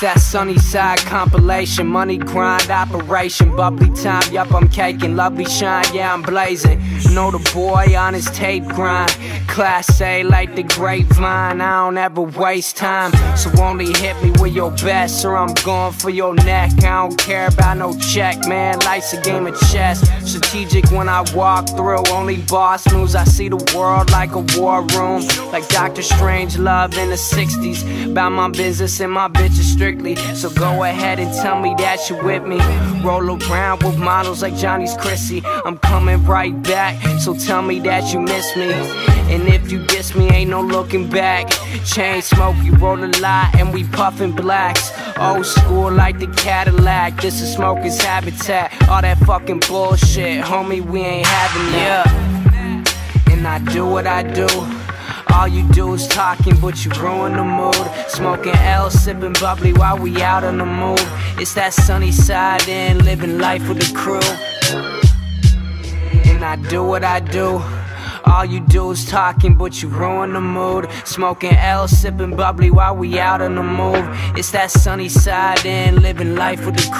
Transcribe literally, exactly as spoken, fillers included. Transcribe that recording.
Success, sunny side compilation, money grind operation, bubbly time, yup I'm caking, lovely shine, yeah I'm blazing. Know the boy on his tape grind, class A like the grapevine, I don't ever waste time, so only hit me with your best or I'm going for your neck. I don't care about no check, man, life's a game of chess. Strategic when I walk through, only boss moves. I see the world like a war room, like Doctor Strangelove in the sixties, about my business and my bitches strictly, so go ahead and tell me that you with me. Roll around with models like Johnny's Chrissy, I'm coming right back, so tell me that you miss me. And if you diss me, ain't no looking back. Chain smoke, you roll a lot, and we puffin' blacks. Old school like the Cadillac, this is smoker's habitat. All that fucking bullshit, homie, we ain't having that. Yeah. And I do what I do. All you do is talking, but you ruin the mood. Smoking L, sipping bubbly while we out on the move. It's that sunny side in, living life with the crew. And I do what I do. All you do is talking, but you ruin the mood. Smoking L, sipping bubbly while we out on the move. It's that sunny side in, living life with the crew.